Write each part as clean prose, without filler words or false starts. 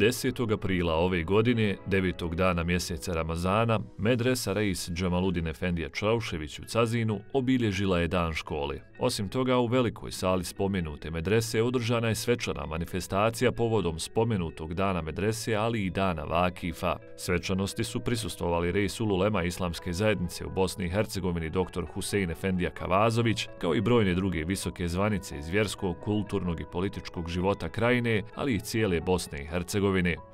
10. aprila ove godine, 9. dana mjeseca Ramazana, medresa Reis Džemaludin-efendija Čaušević u Cazinu obilježila je dan škole. Osim toga, u velikoj sali spomenute medrese održana je svečana manifestacija povodom spomenutog dana medrese, ali i dana vakifa. Svečanosti su prisustovali reisul ulema Islamske zajednice u Bosni i Hercegovini dr. Husein Efendija Kavazović, kao i brojne druge visoke zvanice iz vjerskog, kulturnog i političkog života krajine, ali i cijele Bosne i Hercegovine.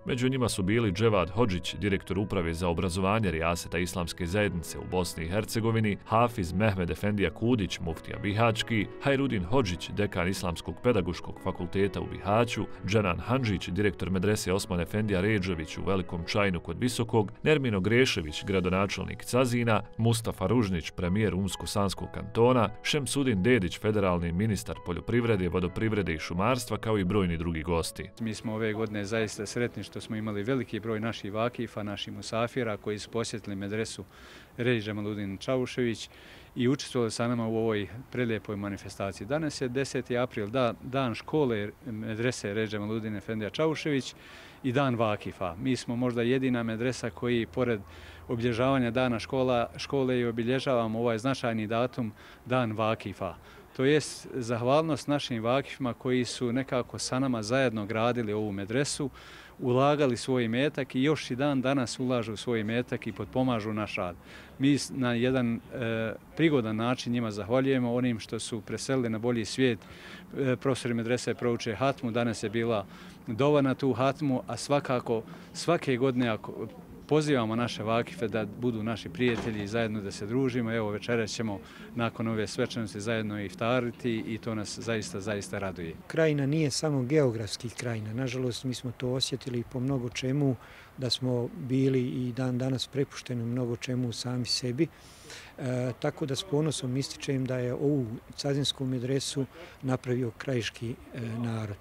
Među njima su bili Dževad Hodžić, direktor uprave za obrazovanje Rijaseta Islamske zajednice u Bosni i Hercegovini, Hafiz Mehmed Efendija Kudić, muftija bihaćki, Hajrudin Hođić, dekan Islamskog pedagoškog fakulteta u Bihaću, Dženan Hanžić, direktor medrese Osman Efendija Ređević u Velikom Čajnu kod Visokog, Nermino Grešević, gradonačelnik Cazina, Mustafa Ružnić, premijer Umsko-Sanskog kantona, Šemsudin Dedić, federalni ministar poljoprivrede, vodoprivrede i šumarstva, kao i brojni drugi gosti. Mi smo ove godine zaista sretni što smo imali veliki broj naših vakifa, naših musafira koji su posjetili medresu Reis Džemaludin Čaušević i učestvovali sa nama u ovoj prelijepoj manifestaciji. Danas je 10. april, dan škole medrese Reis Džemaludin Efendija Čaušević i dan vakifa. Mi smo možda jedina medresa koji, pored obilježavanja dana škole, i obilježavamo ovaj značajni datum, dan vakifa. To jest zahvalnost našim vakifima koji su nekako sa nama zajedno gradili ovu medresu, ulagali svoj metak i još i dan danas ulažu svoj metak i potpomažu naš rad. Mi na jedan prigodan način njima zahvaljujemo onim što su preselili na bolji svijet. Profesori medrese prouče hatmu, danas je bila dova na tu hatmu, a svakako svake godine pozivamo naše vakife da budu naši prijatelji i zajedno da se družimo. Evo, večeras ćemo nakon ove svečanosti zajedno iftariti i to nas zaista raduje. Krajina nije samo geografski krajina. Nažalost, mi smo to osjetili po mnogo čemu, da smo bili i dan danas prepušteni mnogo čemu sami sebi. Tako da s ponosom ističem da je ovu cazinsku medresu napravio krajiški narod.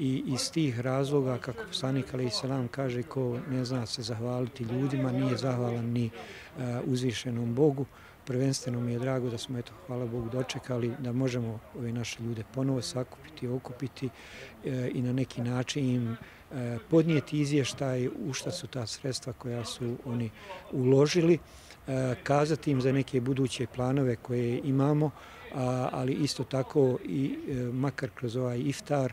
I iz tih razloga, kako poslanik alejselam kaže, ko ne zna se zahvaliti ljudima, nije zahvalan ni uzvišenom Bogu. Prvenstveno mi je drago da smo, eto, hvala Bogu, dočekali da možemo ove naše ljude ponovo sakupiti, okupiti i na neki način im podnijeti izvještaj u šta su ta sredstva koja su oni uložili, kazati im za neke buduće planove koje imamo, ali isto tako i makar kroz ovaj iftar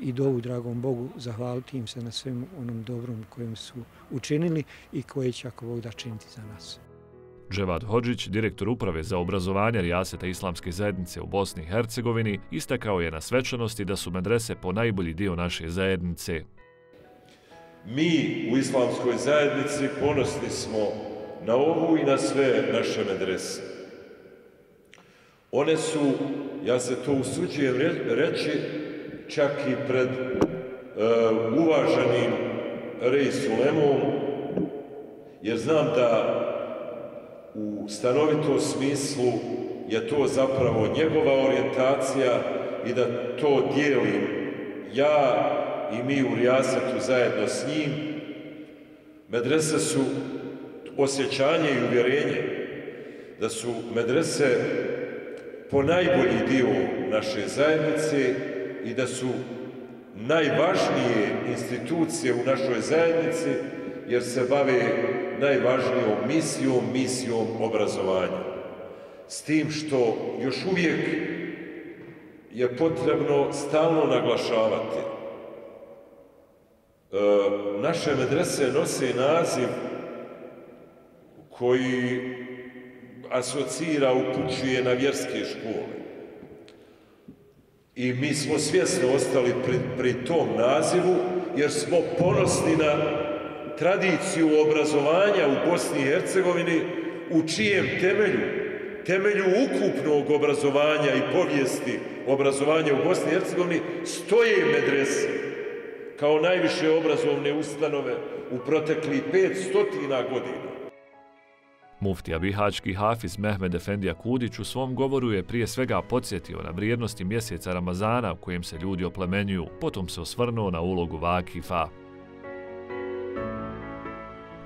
i dovu dragom Bogu zahvaliti im se na svem onom dobrom kojim su učinili i koje će, ako Bog da, činiti za nas. Dževad Hodžić, direktor uprave za obrazovanje Rijaseta Islamske zajednice u Bosni i Hercegovini, istakao je na svečanosti da su medrese po najbolji dio naše zajednice. Mi u Islamskoj zajednici ponosni smo na ovu i na sve naše medrese. One su, ja se to usuđujem reći, čak i pred uvaženim reisul-ulemom, jer znam da u stanovitom smislu je to zapravo njegova orijentacija i da to dijelim ja i mi u Rijasetu zajedno s njim. Medrese su osjećanje i uvjerenje da su medrese po najbolji dio naše zajednice i da su najvažnije institucije u našoj zajednici, jer se bave najvažnijom misijom obrazovanja. S tim što još uvijek je potrebno stalno naglašavati. Naše medrese nose naziv koji asocira, upućuje na vjerske škole. I mi smo svjesno ostali pri tom nazivu, jer smo ponosni na tradiciju obrazovanja u Bosni i Hercegovini, u čijem temelju ukupnog obrazovanja i povijesti obrazovanja u Bosni i Hercegovini stoje medrese kao najviše obrazovne ustanove u proteklih 500 godina. Muftija bihaćki Hafiz Mehmed Efendija Kudić u svom govoru je prije svega podsjetio na vrijednosti mjeseca Ramazana u kojem se ljudi oplemenjuju, potom se osvrnuo na ulogu vakifa.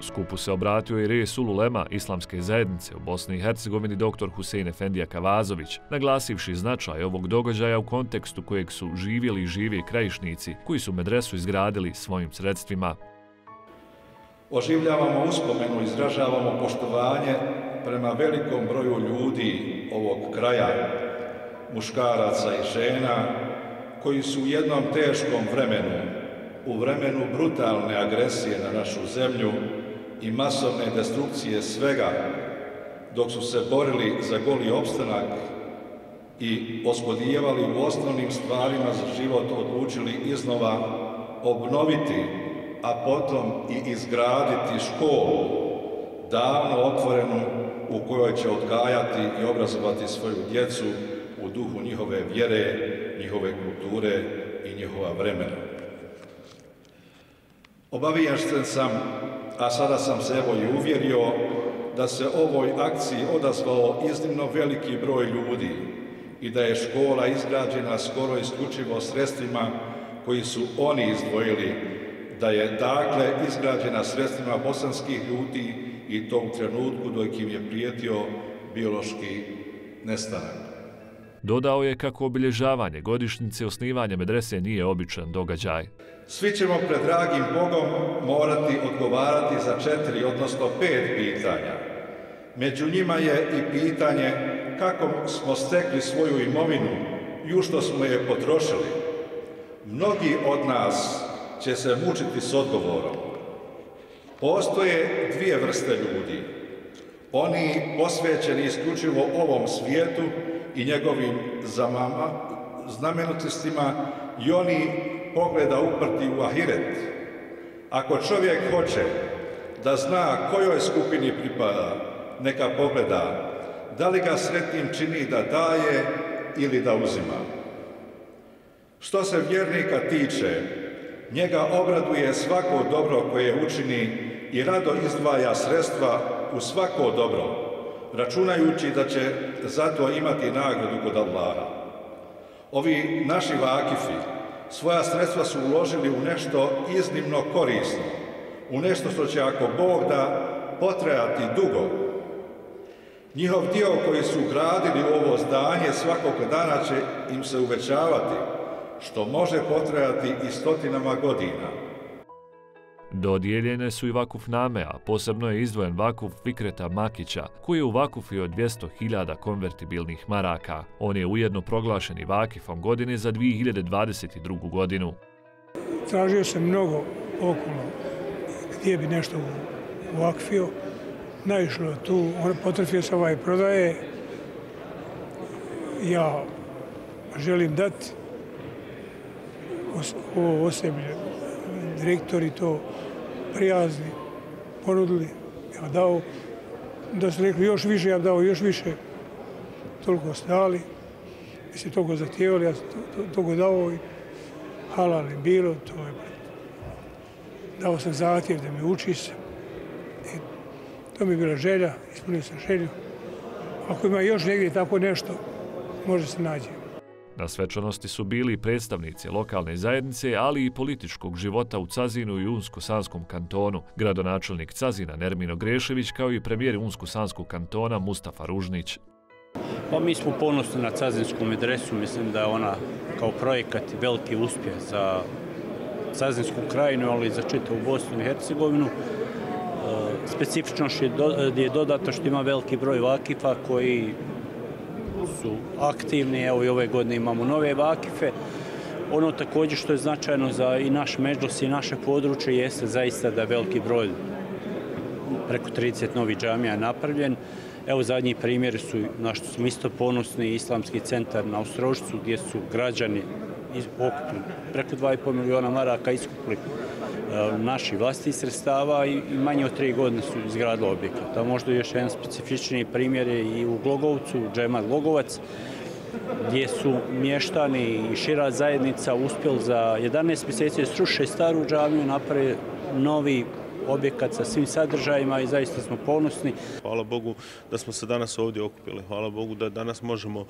Skupu se obratio i Reis ulema Islamske zajednice u Bosni i Hercegovini dr. Husein Efendija Kavazović, naglasivši značaj ovog događaja u kontekstu kojeg su živjeli i žive krajišnici koji su medresu izgradili svojim sredstvima. Oživljavamo uspomenu, izražavamo poštovanje prema velikom broju ljudi ovog kraja, muškaraca i žena, koji su u jednom teškom vremenu, u vremenu brutalne agresije na našu zemlju i masovne destrukcije svega, dok su se borili za goli opstanak i ospodijevali u osnovnim stvarima za život, odlučili iznova obnoviti, a potom i izgraditi školu, davno otvorenu, u kojoj će odgajati i obrazovati svoju djecu u duhu njihove vjere, njihove kulture i njihova vremena. Obaviješten sam, a sada sam se evo i uvjerio, da se ovoj akciji odazvao iznimno veliki broj ljudi i da je škola izgrađena skoro isključivo sredstvima koji su oni izdvojili, da je dakle izgrađena sredstvima bosanskih ljudi i to u trenutku dok im je prijetio biološki nestanak. Dodao je kako obilježavanje godišnjice osnivanja medrese nije običan događaj. Svi ćemo pred dragim Bogom morati odgovarati za 4, odnosno 5 pitanja. Među njima je i pitanje kako smo stekli svoju imovinu i u što smo je potrošili. Mnogi od nas će se mučiti s odgovorom. Postoje dvije vrste ljudi. Oni posvećeni isključivo ovom svijetu i njegovim znamenitostima i oni pogleda uprti u ahiret. Ako čovjek hoće da zna kojoj skupini pripada, neka pogleda da li ga sretnim čini da daje ili da uzima. Što se vjernika tiče, njega obraduje svako dobro koje učini i rado izdvaja sredstva u svako dobro, računajući da će zato imati nagradu kod Allaha. Ovi naši vakifi svoja sredstva su uložili u nešto iznimno korisno, u nešto što će, ako Bog da, potrajati dugo. Njihov dio koji su gradili ovo zdanje svakog dana će im se uvećavati, što može potrajati i stotinama godina. Dodijeljene su i vakuf name, a posebno je izdvojen vakuf Fikreta Makića, koji je uvakufio 200.000 konvertibilnih maraka. On je ujedno proglašen i vakifom godine za 2022. godinu. Tražio sam mnogo okolo gdje bi nešto uvakufio. Naišlo tu, potrefio sam ovaj prodaje. Ja želim dati ovo oseblje. Direktori to prijazni ponudili, ja dao, da su rekli još više, ja dao još više, toliko ostali, mi se toliko zahtijevali, ja sam toliko dao i halal je bilo, to je, dao sam zahtjev da mi uči se, to mi je bila želja, ispunio sam želju, ako ima još negdje tako nešto, može se nađe. Na svečanosti su bili predstavnici lokalne zajednice, ali i političkog života u Cazinu i Unsko-Sanskom kantonu, gradonačelnik Cazina Nermino Grešević kao i premijer Unsko-Sanskog kantona Mustafa Ružnić. Pa mi smo ponosni na Cazinsku medresu, mislim da je ona kao projekat veliki uspjeh za Cazinsku krajinu, ali i za čitavu Bosnu i Hercegovinu. Specifičnost je dodatno što ima veliki broj vakifa koji su aktivni, evo i ove godine imamo nove vakife. Ono također što je značajno za i naš medrese i naše područje jeste zaista da je veliki broj, preko 30 novih džamija napravljen. Evo zadnji primjeri su, na što smo isto ponosni, Islamski centar na Ostrožcu gdje su građani okupili preko 2,5 miliona maraka, iskupili naši vlastitih sredstava i manje od 3 godine su izgradili objekata. Možda još jedan specifični primjer je i u Glogovcu, Dževad Hodžić, gdje su mještani i šira zajednica uspjeli za 11 mjeseci sruše staru džamiju, naprave novi objekat sa svim sadržajima i zaista smo ponosni. Hvala Bogu da smo se danas ovdje okupili. Hvala Bogu da danas možemo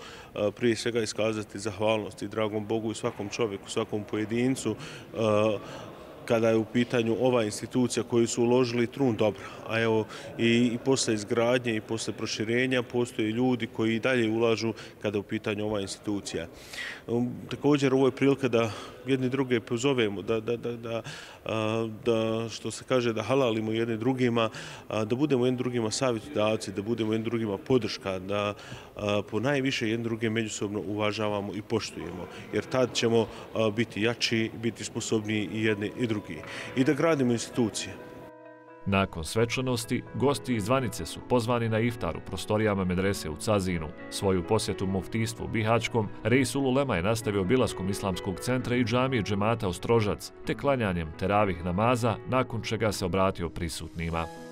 prije svega iskazati zahvalnost i dragom Bogu i svakom čovjeku, svakom pojedincu, kada je u pitanju ova institucija koju su uložili trun dobro. A evo, i posle izgradnje i posle proširenja postoje ljudi koji i dalje ulažu kada je u pitanju ova institucija. Također, ovo je prilika da jedni druge pozovemo, da što se kaže, da halalimo jedni drugima, da budemo jedni drugima savjetodavci, da budemo jedni drugima podrška, da po najviše jedni druge međusobno uvažavamo i poštujemo, jer tad ćemo biti jači, biti sposobniji i jedni i drugi, i da gradimo institucije. Nakon svečanosti, gosti iz Zvanice su pozvani na iftar u prostorijama medrese u Cazinu. Svoju posjetu muftijstvu Bihaćkom, Reis Ululema je nastavio obilaskom Islamskog centra i džamije džemata Ostrožac, te klanjanjem teravih namaza, nakon čega se obratio prisutnima.